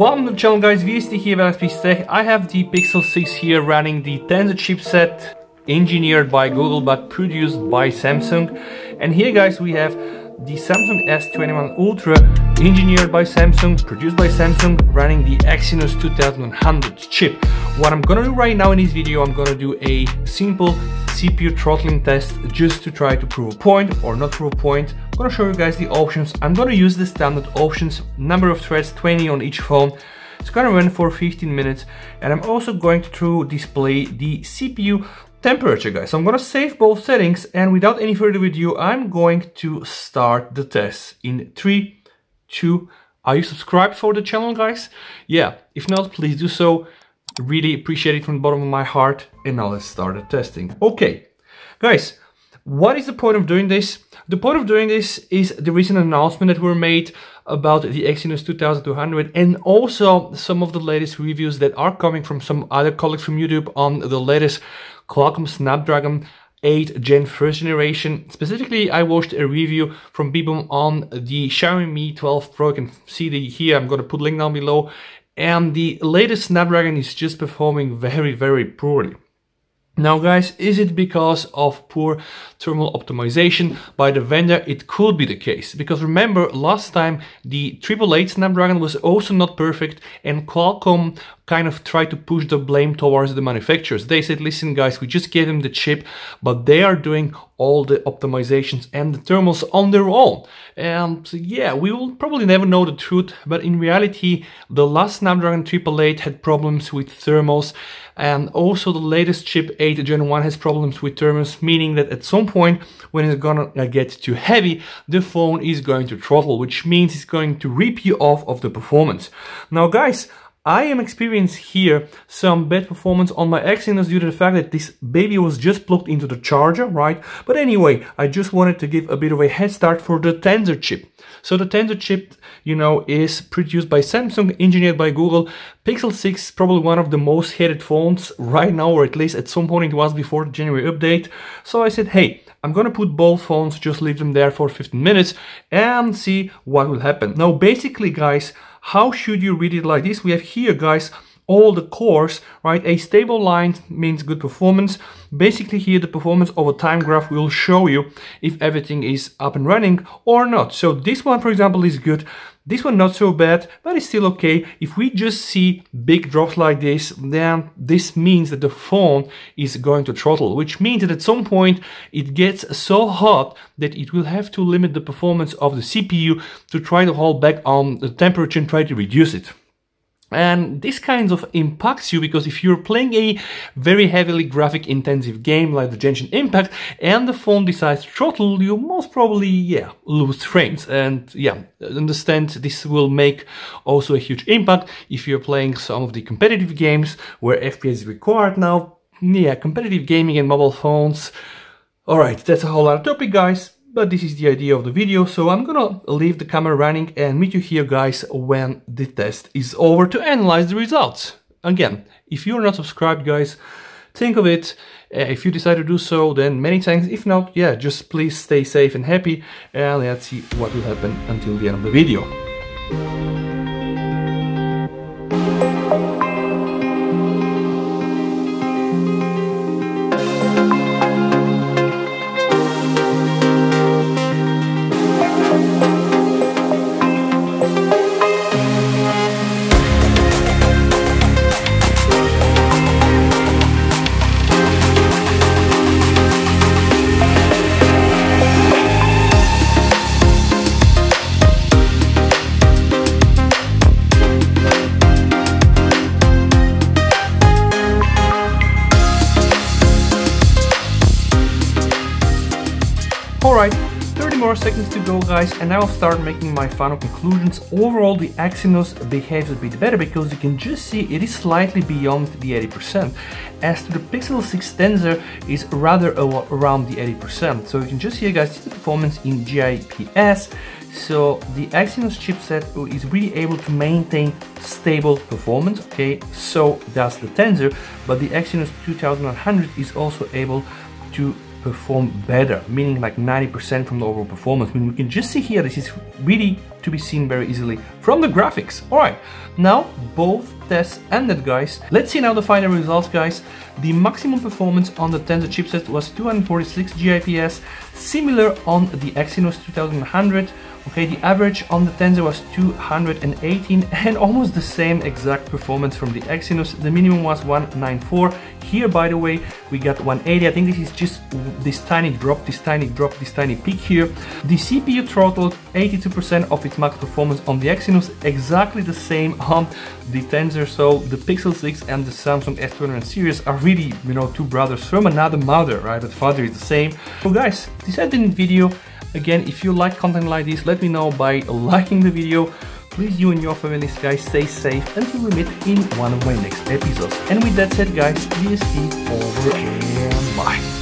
Welcome to the channel guys, VST here at Pixel Tech. I have the Pixel 6 here running the Tensor chipset, engineered by Google but produced by Samsung. And here guys we have the Samsung S21 Ultra, engineered by Samsung, produced by Samsung, running the Exynos 2100 chip. What I'm gonna do right now in this video, I'm gonna do a simple CPU throttling test just to try to prove a point or not prove a point. I'm gonna show you guys the options. I'm gonna use the standard options, number of threads 20 on each phone. It's gonna run for 15 minutes and I'm also going to display the CPU temperature guys. So I'm gonna save both settings and without any further ado, I'm going to start the test in 3, 2, are you subscribed for the channel guys? Yeah, if not, please do so. Really appreciate it from the bottom of my heart. And now let's start the testing. Okay, guys, what is the point of doing this? The point of doing this is the recent announcement that were made about the Exynos 2200 and also some of the latest reviews that are coming from some other colleagues from YouTube on the latest Qualcomm Snapdragon 8 Gen 1st generation. Specifically, I watched a review from Bebom on the Xiaomi Mi 12 Pro. You can see the here, I'm going to put a link down below. And the latest Snapdragon is just performing very, very poorly. Now guys, is it because of poor thermal optimization by the vendor? It could be the case, because remember last time the 888 Snapdragon was also not perfect and Qualcomm kind of tried to push the blame towards the manufacturers. They said, listen guys, we just gave them the chip, but they are doing all the optimizations and the thermals on their own. And so, yeah, we will probably never know the truth, but in reality, the last Snapdragon 888 had problems with thermals, and also the latest chip 8 Gen 1 has problems with thermals, meaning that at some point, when it's gonna get too heavy, the phone is going to throttle, which means it's going to rip you off of the performance. Now guys, I am experiencing here some bad performance on my Exynos due to the fact that this baby was just plugged into the charger, right? But anyway, I just wanted to give a bit of a head start for the Tensor chip. So the Tensor chip, you know, is produced by Samsung, engineered by Google. Pixel 6, probably one of the most hated phones right now, or at least at some point it was before the January update. So I said, hey, I'm gonna put both phones, just leave them there for 15 minutes and see what will happen. Now, basically, guys, how should you read it like this? We have here, guys, all the cores, right? A stable line means good performance. Basically here, the performance over time graph will show you if everything is up and running or not. So this one, for example, is good. This one not so bad, but it's still okay. If we just see big drops like this, then this means that the phone is going to throttle, which means that at some point it gets so hot that it will have to limit the performance of the CPU to try to hold back on the temperature and try to reduce it. And this kind of impacts you, because if you're playing a very heavily graphic intensive game like the Genshin Impact and the phone decides to throttle, you most probably, yeah, lose frames. And yeah, understand this will make also a huge impact if you're playing some of the competitive games where FPS is required now. Yeah, competitive gaming and mobile phones. Alright, that's a whole other topic guys, but this is the idea of the video, so I'm gonna leave the camera running and meet you here guys when the test is over to analyze the results. Again, if you're not subscribed guys, think of it. If you decide to do so, then many thanks. If not, yeah, just please stay safe and happy, and let's see what will happen until the end of the video. Alright, 30 more seconds to go guys, and I'll start making my final conclusions. Overall, the Exynos behaves a bit better because you can just see it is slightly beyond the 80%. As to the Pixel 6 Tensor, is rather around the 80%. So you can just see guys, the performance in GIPS. So the Exynos chipset is really able to maintain stable performance, okay, so does the Tensor, but the Exynos 2100 is also able to perform better, meaning like 90% from the overall performance. I mean, we can just see here, this is really to be seen very easily from the graphics. All right, now both tests ended, guys. Let's see now the final results, guys. The maximum performance on the Tensor chipset was 246 GIPS, similar on the Exynos 2100. Okay, the average on the Tensor was 218 and almost the same exact performance from the Exynos. The minimum was 194. Here, by the way, we got 180. I think this is just this tiny drop, this tiny drop, this tiny peak here. The CPU throttled 82% of its max performance on the Exynos, exactly the same on the Tensor. So the Pixel 6 and the Samsung S21 series are really, you know, two brothers from another mother, right? But father is the same. So guys, this has been the video. Again, if you like content like this, let me know by liking the video. Please, you and your families, guys, stay safe until we meet in one of my next episodes. And with that said, guys, VST over and bye.